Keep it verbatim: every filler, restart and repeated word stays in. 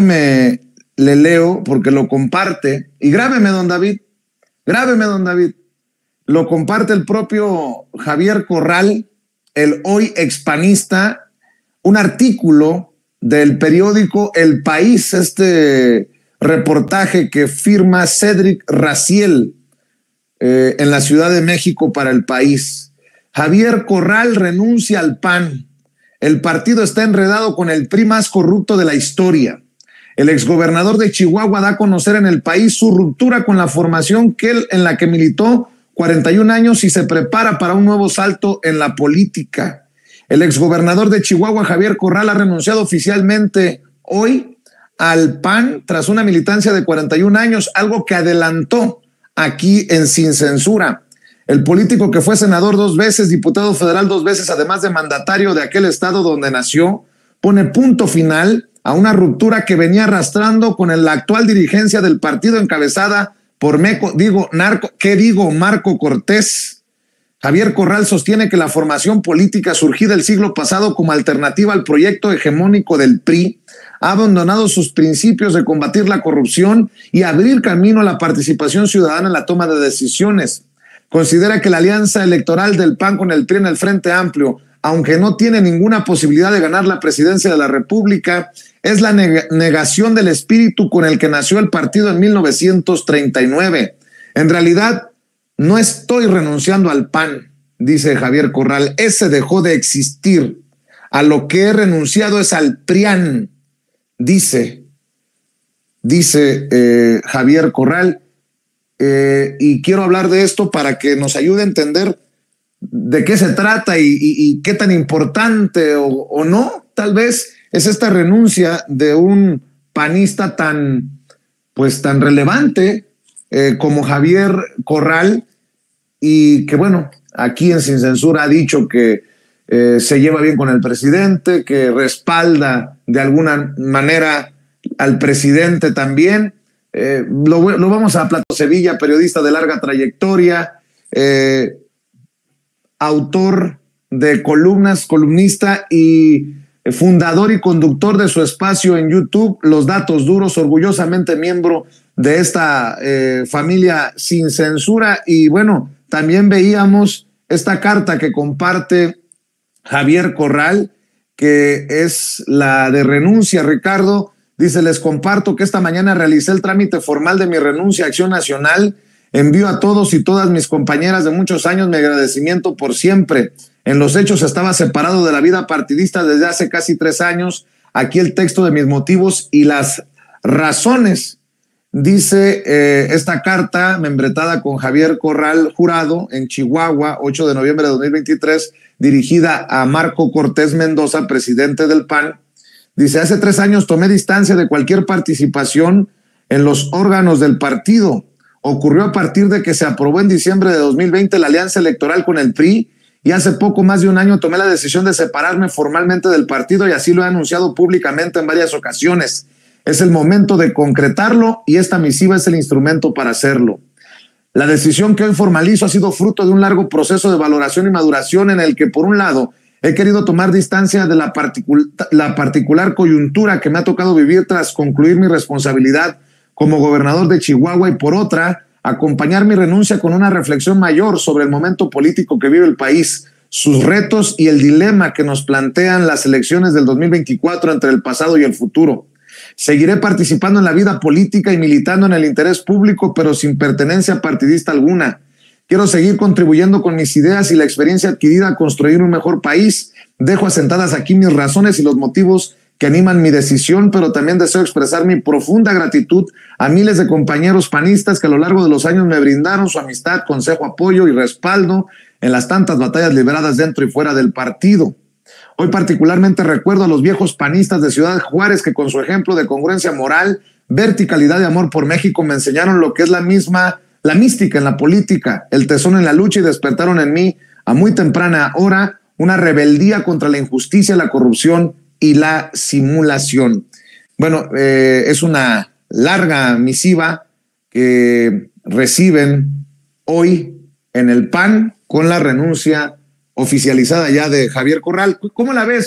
Me le leo porque lo comparte, y grábeme don David, grábeme don David, lo comparte el propio Javier Corral, el hoy expanista, un artículo del periódico El País, este reportaje que firma Cédric Raciel eh, en la Ciudad de México para El País. Javier Corral renuncia al P A N, el partido está enredado con el P R I más corrupto de la historia. El exgobernador de Chihuahua da a conocer en El País su ruptura con la formación que él, en la que militó cuarenta y un años, y se prepara para un nuevo salto en la política. El exgobernador de Chihuahua, Javier Corral, ha renunciado oficialmente hoy al P A N tras una militancia de cuarenta y un años, algo que adelantó aquí en Sin Censura. El político, que fue senador dos veces, diputado federal dos veces, además de mandatario de aquel estado donde nació, pone punto final a una ruptura que venía arrastrando con la actual dirigencia del partido, encabezada por Meco, digo, narco, ¿qué digo? Marco Cortés. Javier Corral sostiene que la formación política surgida el siglo pasado como alternativa al proyecto hegemónico del P R I ha abandonado sus principios de combatir la corrupción y abrir camino a la participación ciudadana en la toma de decisiones. Considera que la alianza electoral del P A N con el P R I en el Frente Amplio, aunque no tiene ninguna posibilidad de ganar la presidencia de la República, es la negación del espíritu con el que nació el partido en mil novecientos treinta y nueve. En realidad, no estoy renunciando al P A N, dice Javier Corral. Ese dejó de existir. A lo que he renunciado es al PRIAN, dice, dice eh, Javier Corral. Eh, y quiero hablar de esto para que nos ayude a entender de qué se trata y, y, y qué tan importante o, o no, tal vez, es esta renuncia de un panista tan, pues, tan relevante eh, como Javier Corral, y que, bueno, aquí en Sin Censura ha dicho que eh, se lleva bien con el presidente, que respalda de alguna manera al presidente también. Eh, lo, lo vamos a Plató Sevilla, periodista de larga trayectoria, eh, autor de columnas, columnista y fundador y conductor de su espacio en YouTube, Los Datos Duros, orgullosamente miembro de esta eh, familia Sin Censura. Y bueno, también veíamos esta carta que comparte Javier Corral, que es la de renuncia. Ricardo dice: les comparto que esta mañana realicé el trámite formal de mi renuncia a Acción Nacional. Envío a todos y todas mis compañeras de muchos años mi agradecimiento por siempre. En los hechos estaba separado de la vida partidista desde hace casi tres años. Aquí el texto de mis motivos y las razones, dice eh, esta carta membretada con Javier Corral Jurado en Chihuahua, ocho de noviembre de dos mil veintitrés, dirigida a Marco Cortés Mendoza, presidente del P A N. Dice: hace tres años tomé distancia de cualquier participación en los órganos del partido. Ocurrió a partir de que se aprobó en diciembre de dos mil veinte la alianza electoral con el P R I, y hace poco más de un año tomé la decisión de separarme formalmente del partido, y así lo he anunciado públicamente en varias ocasiones. Es el momento de concretarlo y esta misiva es el instrumento para hacerlo. La decisión que hoy formalizo ha sido fruto de un largo proceso de valoración y maduración en el que, por un lado, he querido tomar distancia de la, particul- la particular coyuntura que me ha tocado vivir tras concluir mi responsabilidad como gobernador de Chihuahua, y por otra, acompañar mi renuncia con una reflexión mayor sobre el momento político que vive el país, sus retos y el dilema que nos plantean las elecciones del dos mil veinticuatro entre el pasado y el futuro. Seguiré participando en la vida política y militando en el interés público, pero sin pertenencia partidista alguna. Quiero seguir contribuyendo con mis ideas y la experiencia adquirida a construir un mejor país. Dejo asentadas aquí mis razones y los motivos que animan mi decisión, pero también deseo expresar mi profunda gratitud a miles de compañeros panistas que a lo largo de los años me brindaron su amistad, consejo, apoyo y respaldo en las tantas batallas libradas dentro y fuera del partido. Hoy particularmente recuerdo a los viejos panistas de Ciudad Juárez que, con su ejemplo de congruencia moral, verticalidad y amor por México, me enseñaron lo que es la misma, la mística en la política, el tesón en la lucha, y despertaron en mí a muy temprana hora una rebeldía contra la injusticia, la corrupción y la simulación. Bueno, eh, es una larga misiva que reciben hoy en el P A N con la renuncia oficializada ya de Javier Corral. ¿Cómo la ves?